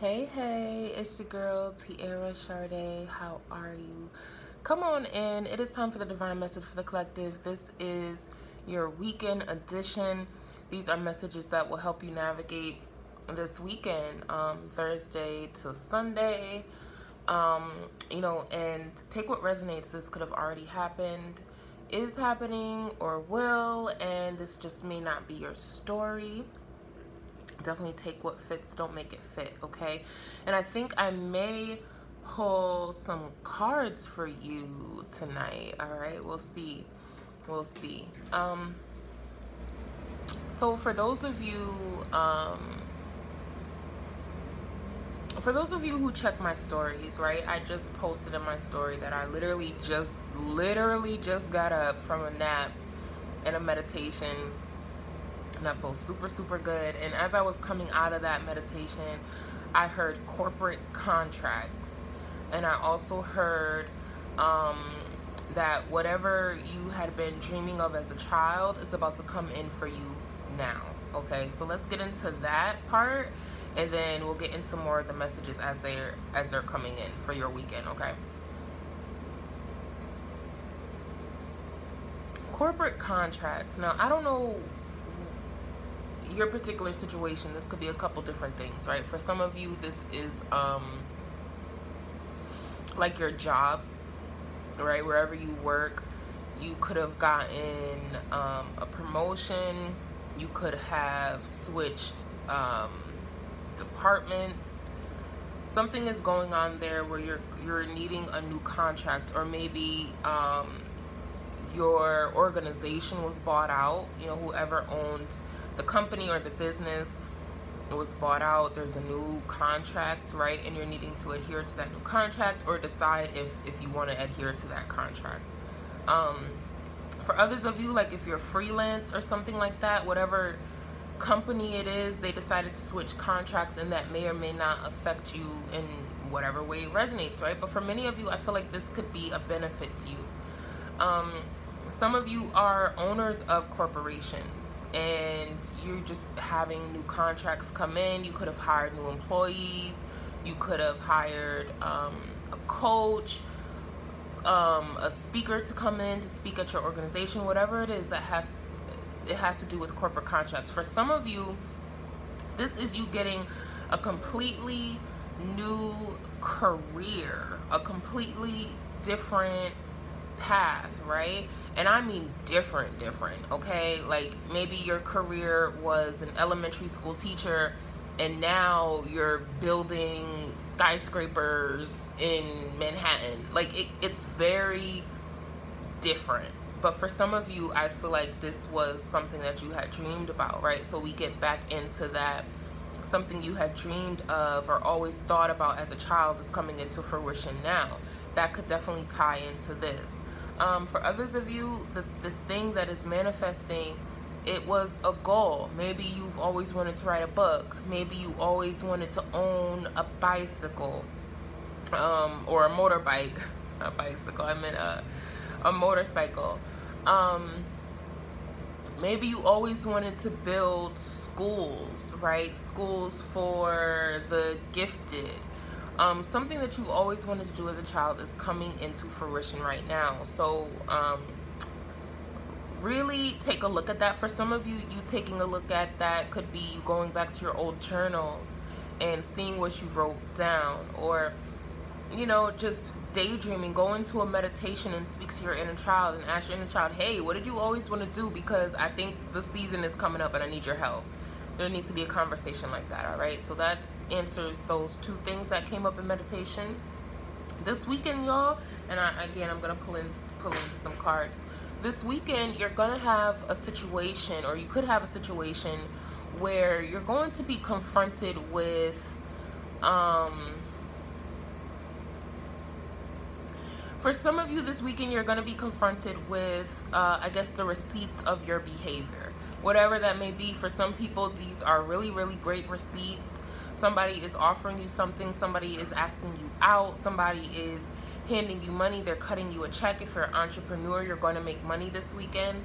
Hey, it's the girl Tiara Shardé. How are you? Come on in. It is time for the divine message for the collective. This is your weekend edition. These are messages that will help you navigate this weekend, Thursday to Sunday. You know, and take what resonates. This could have already happened, is happening, or will, and this just may not be your story. Definitely take what fits, don't make it fit, okay? And I think I may pull some cards for you tonight, all right? We'll see. So for those of you who check my stories, right? I just posted in my story that I literally just got up from a nap and a meditation, and I feel super good. And as I was coming out of that meditation, I heard corporate contracts, and I also heard that whatever you had been dreaming of as a child is about to come in for you now. Okay, so let's get into that part, and then we'll get into more of the messages as they're coming in for your weekend. Okay, corporate contracts. Now I don't know your particular situation. This could be a couple different things, right? For some of you, this is like your job, right? Wherever you work, you could have gotten a promotion, you could have switched departments. Something is going on there where you're needing a new contract, or maybe your organization was bought out. You know, whoever owned the company or the business, it was bought out. There's a new contract, right? And you're needing to adhere to that new contract, or decide if you want to adhere to that contract. For others of you, like if you're freelance or something like that, whatever company it is, they decided to switch contracts, and that may or may not affect you in whatever way it resonates, right? But for many of you, I feel like this could be a benefit to you. Some of you are owners of corporations, and you're just having new contracts come in. You could have hired new employees, you could have hired a coach, a speaker to come in to speak at your organization, whatever it is that has to do with corporate contracts. For some of you, this is you getting a completely new career, a completely different path, right? And I mean different, okay? Like maybe your career was an elementary school teacher, and now you're building skyscrapers in Manhattan. Like it's very different. But for some of you, I feel like this was something that you had dreamed about, right? So we get back into that. Something you had dreamed of or always thought about as a child is coming into fruition now. That could definitely tie into this. For others of you, this thing that is manifesting, it was a goal. Maybe you've always wanted to write a book. Maybe you always wanted to own a bicycle, or a motorbike. Not bicycle, I meant a motorcycle. Maybe you always wanted to build schools, right? Schools for the gifted. Something that you always wanted to do as a child is coming into fruition right now. So really take a look at that. For some of you, you taking a look at that could be you going back to your old journals and seeing what you wrote down, or you know, just daydreaming. Go into a meditation and speak to your inner child and ask your inner child, hey, what did you always want to do? Because I think the season is coming up and I need your help. There needs to be a conversation like that, all right? So that answers those two things that came up in meditation this weekend, y'all. And I'm gonna pull in some cards. This weekend you're gonna have a situation, or you could have a situation, where you're going to be confronted with for some of you this weekend, you're going to be confronted with, I guess, the receipts of your behavior. Whatever that may be. For some people, these are really great receipts. Somebody is offering you something. Somebody is asking you out. Somebody is handing you money. They're cutting you a check. If you're an entrepreneur, you're going to make money this weekend.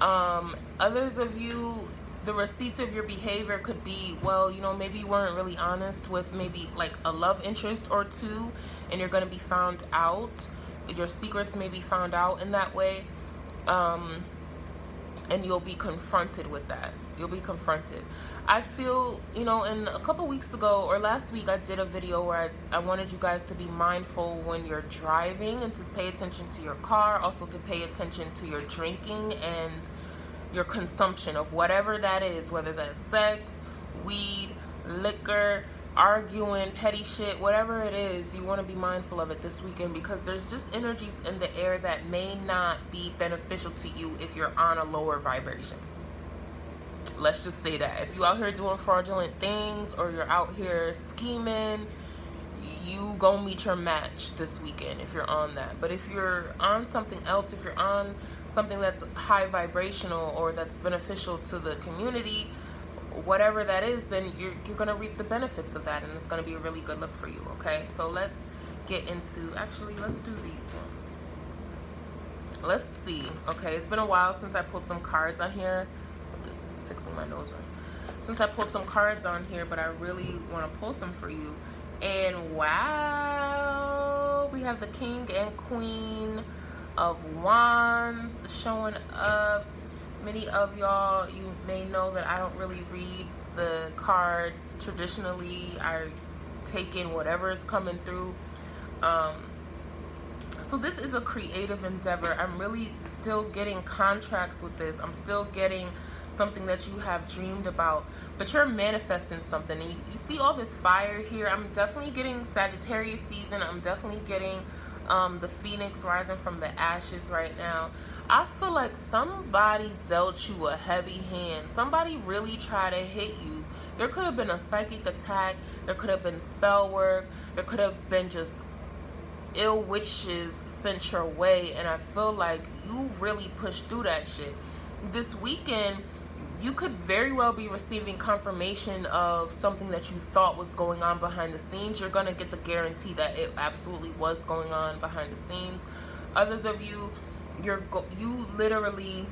Others of you, the receipts of your behavior could be, well, you know, maybe you weren't really honest with maybe like a love interest or two, and you're going to be found out. Your secrets may be found out in that way, and you'll be confronted with that. You'll be confronted. I feel, you know, and a couple weeks ago or last week I did a video where I wanted you guys to be mindful when you're driving and to pay attention to your car, also to pay attention to your drinking and your consumption of whatever that is, whether that's sex, weed, liquor, arguing, petty shit, whatever it is. You want to be mindful of it this weekend, because there's just energies in the air that may not be beneficial to you if you're on a lower vibration. Let's just say that if you out here doing fraudulent things or you're out here scheming, you gonna meet your match this weekend if you're on that. But if you're on something else, if you're on something that's high vibrational or that's beneficial to the community, whatever that is, then you're gonna reap the benefits of that, and it's gonna be a really good look for you. Okay, so let's get into, actually let's do these ones. Let's see. Okay, it's been a while since I pulled some cards on here. I'm just fixing my nose on. Since I pulled some cards on here, but I really want to pull some for you. And wow, we have the King and Queen of Wands showing up. Many of y'all, you may know that I don't really read the cards traditionally. I take in whatever is coming through. So this is a creative endeavor. I'm really still getting contracts with this. I'm still getting something that you have dreamed about, but you're manifesting something. And you see all this fire here. I'm definitely getting Sagittarius season. I'm definitely getting the Phoenix rising from the ashes right now. I feel like somebody dealt you a heavy hand. Somebody really tried to hit you. There could have been a psychic attack. There could have been spell work. There could have been just ill wishes sent your way, and I feel like you really pushed through that shit. This weekend, you could very well be receiving confirmation of something that you thought was going on behind the scenes. You're going to get the guarantee that it absolutely was going on behind the scenes. Others of you, you literally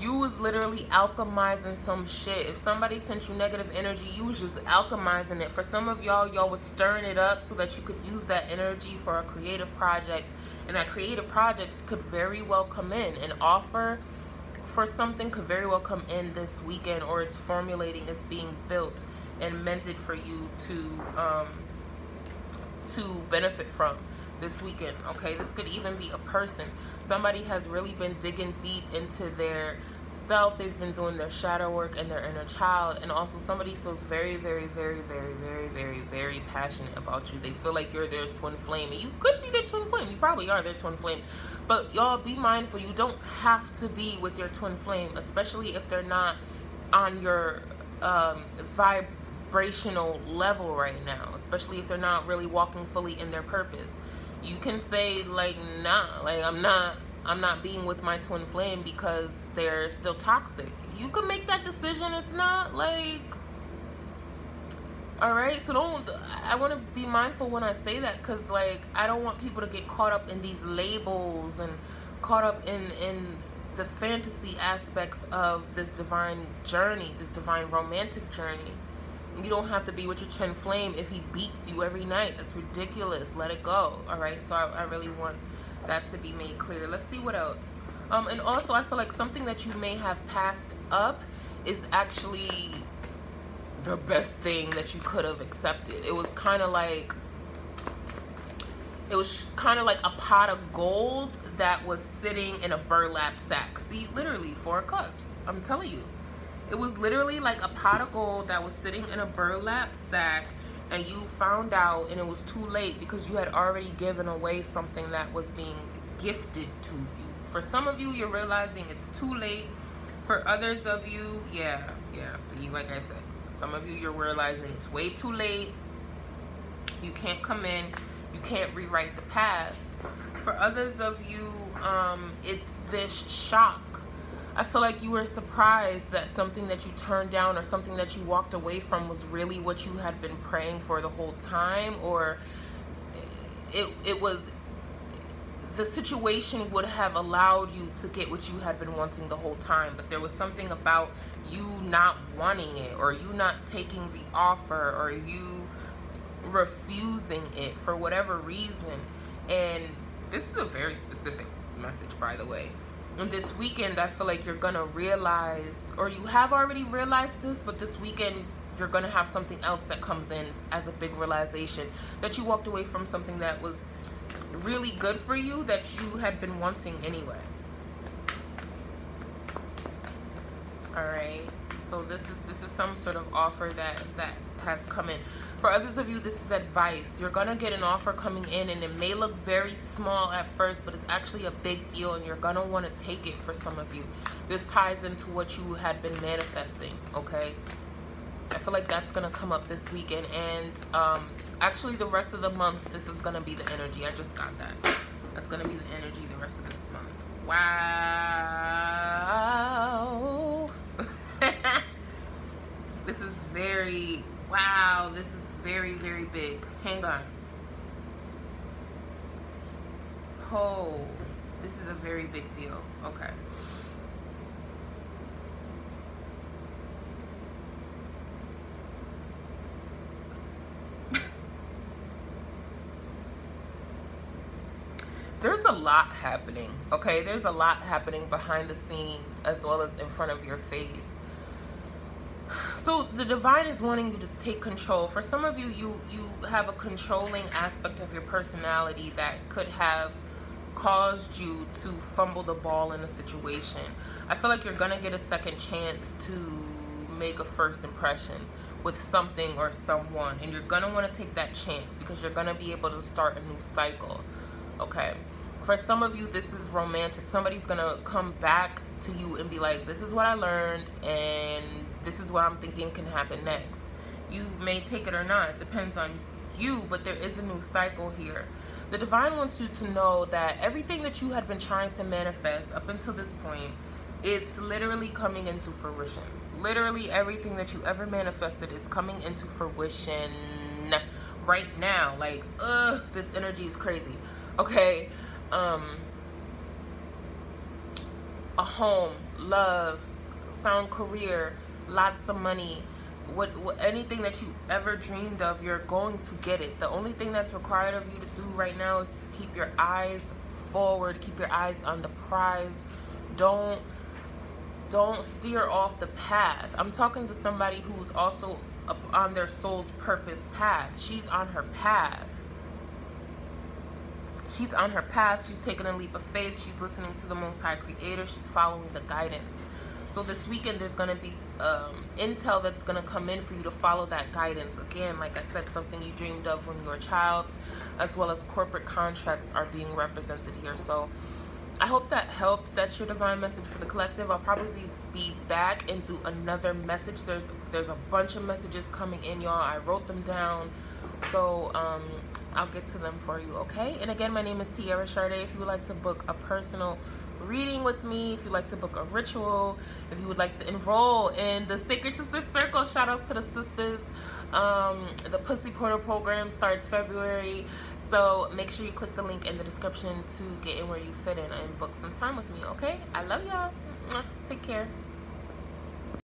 you was literally alchemizing some shit. If somebody sent you negative energy, you was just alchemizing it. For some of y'all, y'all was stirring it up so that you could use that energy for a creative project, and that creative project could very well come in. An offer for something could very well come in this weekend, or it's formulating, it's being built and mended for you to benefit from this weekend. Okay, this could even be a person. Somebody has really been digging deep into their self. They've been doing their shadow work and their inner child, and also somebody feels very, very, very, very, very, very, very passionate about you. They feel like you're their twin flame, and you could be their twin flame. You probably are their twin flame, but y'all be mindful. You don't have to be with your twin flame, especially if they're not on your vibrational level right now, especially if they're not really walking fully in their purpose. You can say like, nah, like I'm not being with my twin flame because they're still toxic. You can make that decision. It's not like, all right, so don't, I want to be mindful when I say that, because like I don't want people to get caught up in these labels and caught up in the fantasy aspects of this divine journey, this divine romantic journey. You don't have to be with your twin flame if he beats you every night. That's ridiculous. Let it go. All right, so I really want that to be made clear. Let's see what else. And also I feel like something that you may have passed up is actually the best thing that you could have accepted. It was kind of like, it was kind of like a pot of gold that was sitting in a burlap sack. See, literally 4 cups. I'm telling you. It was literally like a pot of gold that was sitting in a burlap sack, and you found out, and it was too late because you had already given away something that was being gifted to you. For some of you, you're realizing it's too late. For others of you, yeah, see, like I said, some of you, you're realizing it's way too late. You can't come in. You can't rewrite the past. For others of you, it's this shock. I feel like you were surprised that something that you turned down or something that you walked away from was really what you had been praying for the whole time, or it was the situation would have allowed you to get what you had been wanting the whole time, but there was something about you not wanting it, or you not taking the offer, or you refusing it for whatever reason. And this is a very specific message, by the way. And this weekend, I feel like you're gonna realize, or you have already realized this, but this weekend you're gonna have something else that comes in as a big realization, that you walked away from something that was really good for you, that you had been wanting anyway. All right, so this is some sort of offer that has come in. For others of you, this is advice. You're gonna get an offer coming in, and it may look very small at first, but it's actually a big deal, and you're gonna want to take it. For some of you, this ties into what you had been manifesting. Okay, I feel like that's gonna come up this weekend, and actually the rest of the month. This is gonna be the energy. I just got that. That's gonna be the energy the rest of this month. Wow. This is very, wow, this is very, very big. Hang on. Oh, this is a very big deal. Okay. There's a lot happening, okay? There's a lot happening behind the scenes as well as in front of your face. So the divine is wanting you to take control. For some of you, you have a controlling aspect of your personality that could have caused you to fumble the ball in a situation. I feel like you're gonna get a second chance to make a first impression with something or someone, and you're gonna wanna take that chance because you're gonna be able to start a new cycle. Okay, for some of you, this is romantic. Somebody's gonna come back to you and be like, this is what I learned, and this is what I'm thinking can happen next. You may take it or not, it depends on you, but there is a new cycle here. The divine wants you to know that everything that you had been trying to manifest up until this point, it's literally coming into fruition. Literally everything that you ever manifested is coming into fruition right now. Like, ugh, this energy is crazy. Okay, a home, love, sound career, lots of money, what anything that you ever dreamed of, you're going to get it. The only thing that's required of you to do right now is to keep your eyes forward, keep your eyes on the prize. Don't steer off the path. I'm talking to somebody who's also on their soul's purpose path. She's on her path. She's on her path, she's taking a leap of faith, she's listening to the Most High Creator, she's following the guidance. So this weekend there's gonna be intel that's gonna come in for you to follow that guidance. Again, like I said, something you dreamed of when you were a child, as well as corporate contracts are being represented here. So I hope that helped. That's your divine message for the collective. I'll probably be back and do another message. There's a bunch of messages coming in, y'all. I wrote them down. So I'll get to them for you, okay? And again, my name is Tiara Shardé. If you would like to book a personal reading with me, if you'd like to book a ritual, if you would like to enroll in the Sacred Sister Circle, shout outs to the sisters. The Pussy Portal program starts February, so make sure you click the link in the description to get in where you fit in and book some time with me, okay? I love y'all. Take care.